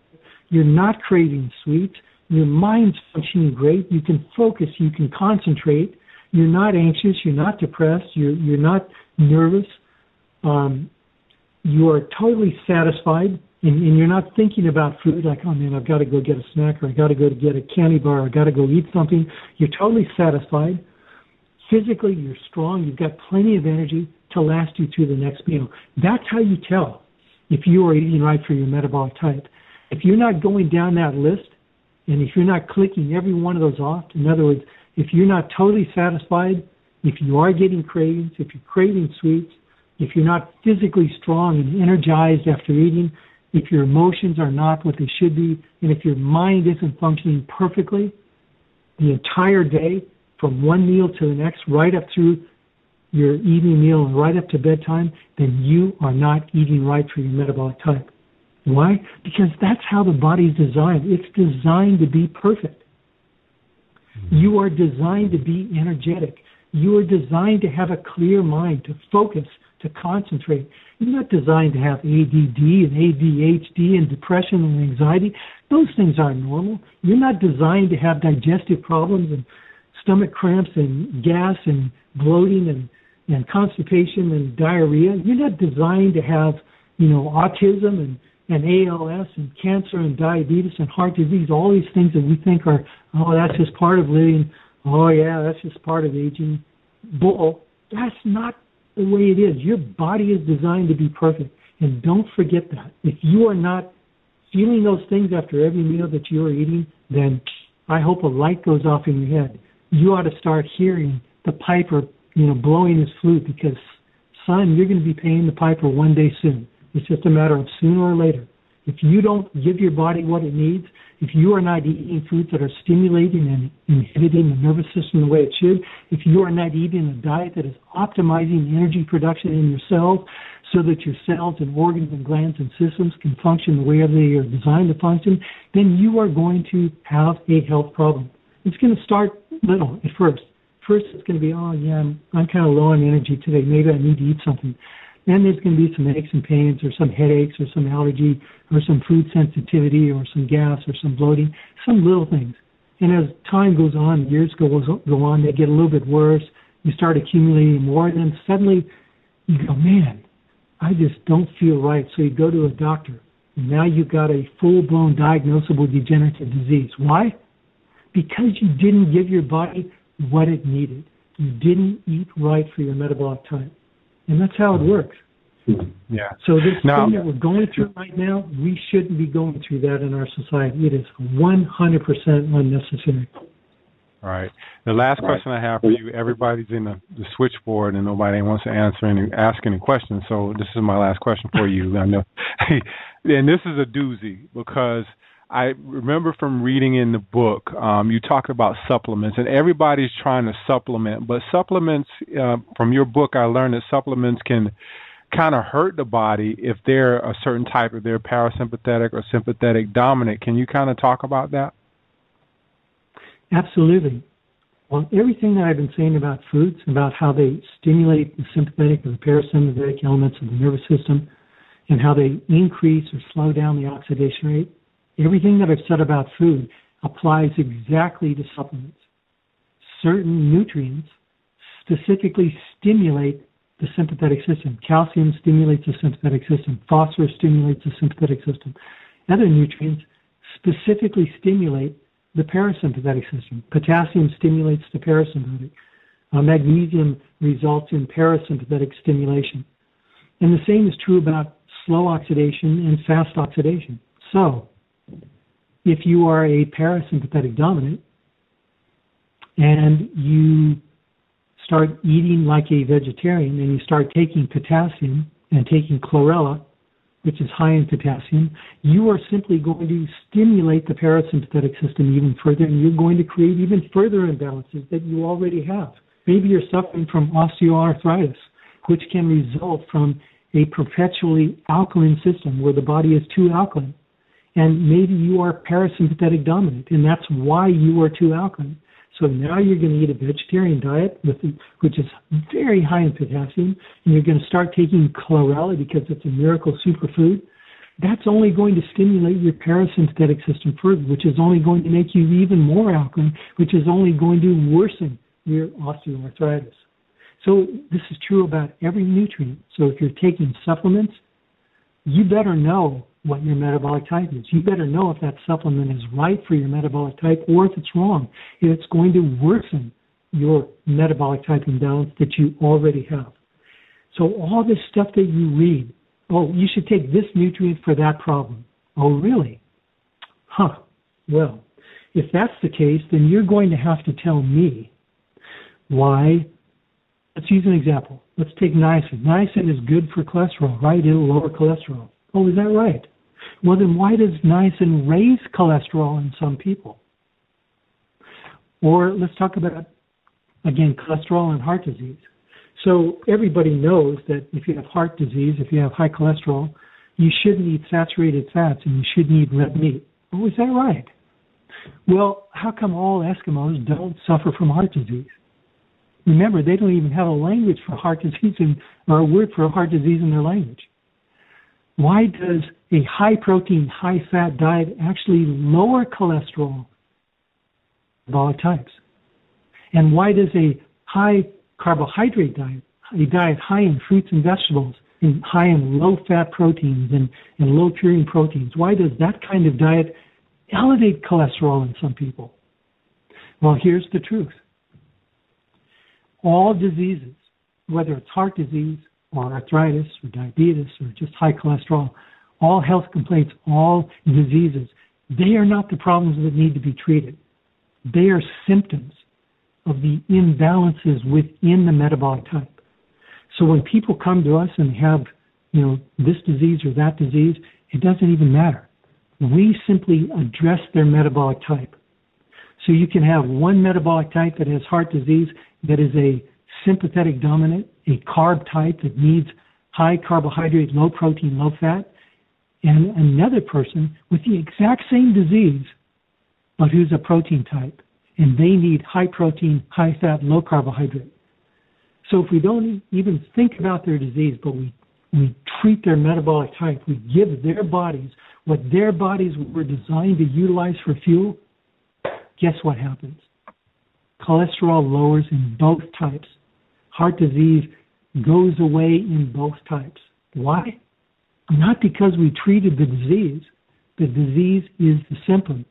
You're not craving sweets. Your mind's functioning great. You can focus. You can concentrate. You're not anxious. You're not depressed. You're, you're not nervous. Um, you are totally satisfied, and, and you're not thinking about food like, oh, man, I've got to go get a snack, or I've got to go to get a candy bar, or I've got to go eat something. You're totally satisfied. Physically, you're strong. You've got plenty of energy to last you through the next meal. That's how you tell if you are eating right for your metabolic type. If you're not going down that list, and if you're not clicking every one of those off, in other words, if you're not totally satisfied, if you are getting cravings, if you're craving sweets, if you're not physically strong and energized after eating, if your emotions are not what they should be, and if your mind isn't functioning perfectly the entire day, from one meal to the next, right up through your evening meal and right up to bedtime, then you are not eating right for your metabolic type. Why? Because that's how the body's designed. It's designed to be perfect. You are designed to be energetic. You are designed to have a clear mind, to focus, to concentrate. You're not designed to have A D D and A D H D and depression and anxiety. Those things aren't normal. You're not designed to have digestive problems and stomach cramps and gas and bloating and, and constipation and diarrhea. You're not designed to have, you know, autism and, and A L S and cancer and diabetes and heart disease, all these things that we think are, oh, that's just part of living. Oh, yeah, that's just part of aging. Bull. That's not the way it is. Your body is designed to be perfect. And don't forget that. If you are not feeling those things after every meal that you are eating, then I hope a light goes off in your head. You ought to start hearing the piper, you know, blowing his flute, because, son, you're going to be paying the piper one day soon. It's just a matter of sooner or later. If you don't give your body what it needs, if you are not eating foods that are stimulating and inhibiting the nervous system the way it should, if you are not eating a diet that is optimizing energy production in your cells so that your cells and organs and glands and systems can function the way they are designed to function, then you are going to have a health problem. It's going to start little at first. First, it's going to be, oh, yeah, I'm, I'm kind of low on energy today. Maybe I need to eat something. Then there's going to be some aches and pains, or some headaches, or some allergy, or some food sensitivity, or some gas, or some bloating, some little things. And as time goes on, years go, go on, they get a little bit worse. You start accumulating more, and then suddenly you go, man, I just don't feel right. So you go to a doctor. Now you've got a full-blown diagnosable degenerative disease. Why? Because you didn't give your body what it needed. You didn't eat right for your metabolic type. And that's how it works. Yeah. So this now, thing that we're going through right now, we shouldn't be going through that in our society. It is one hundred percent unnecessary. All right. The last question I have for you, everybody's in the, the switchboard and nobody wants to answer any, ask any questions. So this is my last question for you. I know. And this is a doozy because I remember from reading in the book, um, you talk about supplements, and everybody's trying to supplement. But supplements, uh, from your book, I learned that supplements can kind of hurt the body if they're a certain type, if they're parasympathetic or sympathetic dominant. Can you kind of talk about that? Absolutely. Well, everything that I've been saying about foods, about how they stimulate the sympathetic and the parasympathetic elements of the nervous system, and how they increase or slow down the oxidation rate, everything that I've said about food applies exactly to supplements. Certain nutrients specifically stimulate the sympathetic system. Calcium stimulates the sympathetic system. Phosphorus stimulates the sympathetic system. Other nutrients specifically stimulate the parasympathetic system. Potassium stimulates the parasympathetic. Uh, magnesium results in parasympathetic stimulation. And the same is true about slow oxidation and fast oxidation. So, if you are a parasympathetic dominant and you start eating like a vegetarian and you start taking potassium and taking chlorella, which is high in potassium, you are simply going to stimulate the parasympathetic system even further, and you're going to create even further imbalances that you already have. Maybe you're suffering from osteoarthritis, which can result from a perpetually alkaline system where the body is too alkaline. And maybe you are parasympathetic dominant, and that's why you are too alkaline. So now you're going to eat a vegetarian diet, with, which is very high in potassium, and you're going to start taking chlorella because it's a miracle superfood. That's only going to stimulate your parasympathetic system further, which is only going to make you even more alkaline, which is only going to worsen your osteoarthritis. So this is true about every nutrient. So if you're taking supplements, you better know what your metabolic type is. You better know if that supplement is right for your metabolic type or if it's wrong. It's going to worsen your metabolic type imbalance that you already have. So all this stuff that you read, oh, you should take this nutrient for that problem. Oh, really? Huh. Well, if that's the case, then you're going to have to tell me why. Let's use an example. Let's take niacin. Niacin is good for cholesterol, right? It'll lower cholesterol. Oh, is that right? Well, then why does niacin raise cholesterol in some people? Or let's talk about, again, cholesterol and heart disease. So everybody knows that if you have heart disease, if you have high cholesterol, you shouldn't eat saturated fats and you shouldn't eat red meat. Oh, is that right? Well, how come all Eskimos don't suffer from heart disease? Remember, they don't even have a language for heart disease in, or a word for heart disease in their language. Why does a high-protein, high-fat diet actually lower cholesterol metabolic types? And why does a high-carbohydrate diet, a diet high in fruits and vegetables, and high in low-fat proteins and, and low-purine proteins, why does that kind of diet elevate cholesterol in some people? Well, here's the truth. All diseases, whether it's heart disease, or arthritis, or diabetes, or just high cholesterol, all health complaints, all diseases, they are not the problems that need to be treated. They are symptoms of the imbalances within the metabolic type. So when people come to us and have, you know, this disease or that disease, it doesn't even matter. We simply address their metabolic type. So you can have one metabolic type that has heart disease that is a sympathetic dominant, a carb type that needs high carbohydrate, low protein, low fat, and another person with the exact same disease, but who's a protein type, and they need high protein, high fat, low carbohydrate. So if we don't even think about their disease, but we, we treat their metabolic type, we give their bodies what their bodies were designed to utilize for fuel, guess what happens? Cholesterol lowers in both types. Heart disease goes away in both types. Why? Not because we treated the disease. The disease is the symptom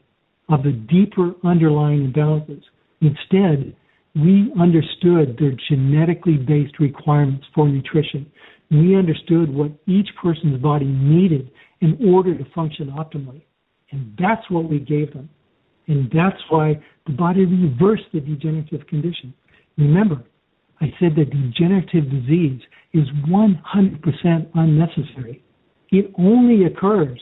of the deeper underlying imbalances. Instead, we understood their genetically based requirements for nutrition. We understood what each person's body needed in order to function optimally. And that's what we gave them. And that's why the body reversed the degenerative condition. Remember, I said that degenerative disease is one hundred percent unnecessary. It only occurs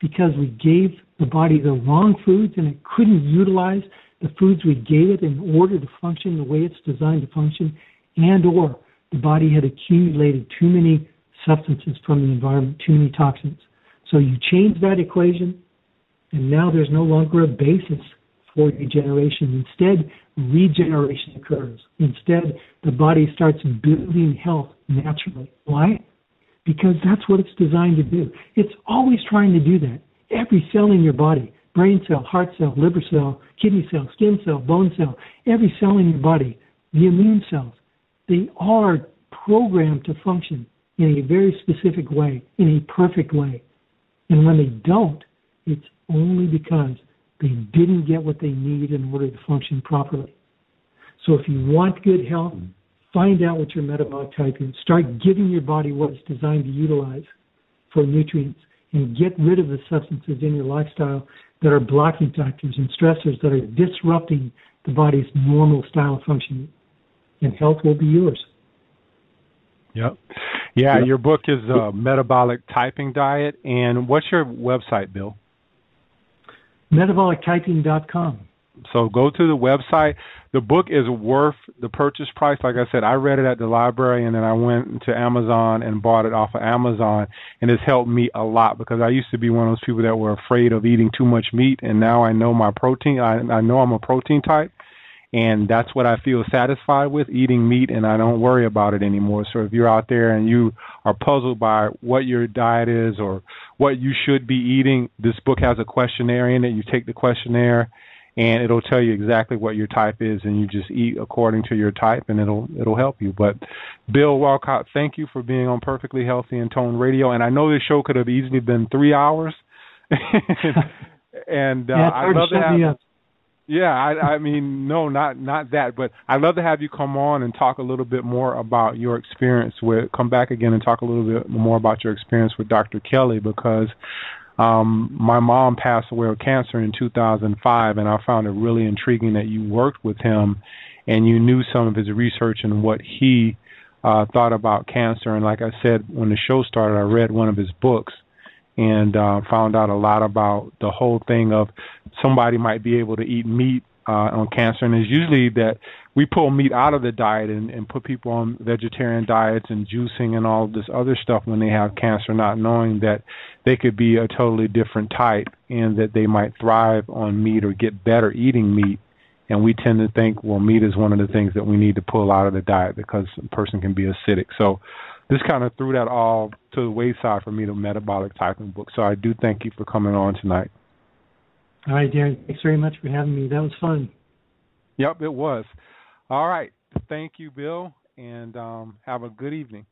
because we gave the body the wrong foods and it couldn't utilize the foods we gave it in order to function the way it's designed to function, and or the body had accumulated too many substances from the environment, too many toxins. So you change that equation, and now there's no longer a basis for degeneration. Instead, regeneration occurs. Instead, the body starts building health naturally. Why? Because that's what it's designed to do. It's always trying to do that. Every cell in your body, brain cell, heart cell, liver cell, kidney cell, skin cell, bone cell, every cell in your body, the immune cells, they are programmed to function in a very specific way, in a perfect way. And when they don't, it's only because they didn't get what they need in order to function properly. So if you want good health, find out what your metabolic type is. Start giving your body what it's designed to utilize for nutrients and get rid of the substances in your lifestyle that are blocking factors and stressors that are disrupting the body's normal style of functioning. And health will be yours. Yep. Yeah, yep. Your book is uh, Metabolic Typing Diet. And what's your website, Bill? metabolic typing dot com. So go to the website. The book is worth the purchase price. Like I said, I read it at the library, and then I went to Amazon and bought it off of Amazon, and it's helped me a lot because I used to be one of those people that were afraid of eating too much meat, and now I know my protein. I, I know I'm a protein type, and that's what I feel satisfied with, eating meat, and I don't worry about it anymore. So if you're out there and you are puzzled by what your diet is or what you should be eating, this book has a questionnaire in it. You take the questionnaire, and it'll tell you exactly what your type is, and you just eat according to your type, and it'll it'll help you. But Bill Wolcott, thank you for being on Perfectly Healthy and Tone Radio. And I know this show could have easily been three hours. and uh, yeah, I'd love to have you. Yeah, I, I mean, no, not not that, but I'd love to have you come on and talk a little bit more about your experience with. Come back again and talk a little bit more about your experience with Doctor Kelly, because Um, my mom passed away of cancer in two thousand five, and I found it really intriguing that you worked with him and you knew some of his research and what he uh, thought about cancer. And like I said, when the show started, I read one of his books and uh, found out a lot about the whole thing of somebody might be able to eat meat uh, on cancer. And it's usually that we pull meat out of the diet and, and put people on vegetarian diets and juicing and all this other stuff when they have cancer, not knowing that they could be a totally different type and that they might thrive on meat or get better eating meat. And we tend to think, well, meat is one of the things that we need to pull out of the diet because a person can be acidic. So this kind of threw that all to the wayside for me, the metabolic typing book. So I do thank you for coming on tonight. All right, Darren, thanks very much for having me. That was fun. Yep, it was. All right. Thank you, Bill, and um, have a good evening.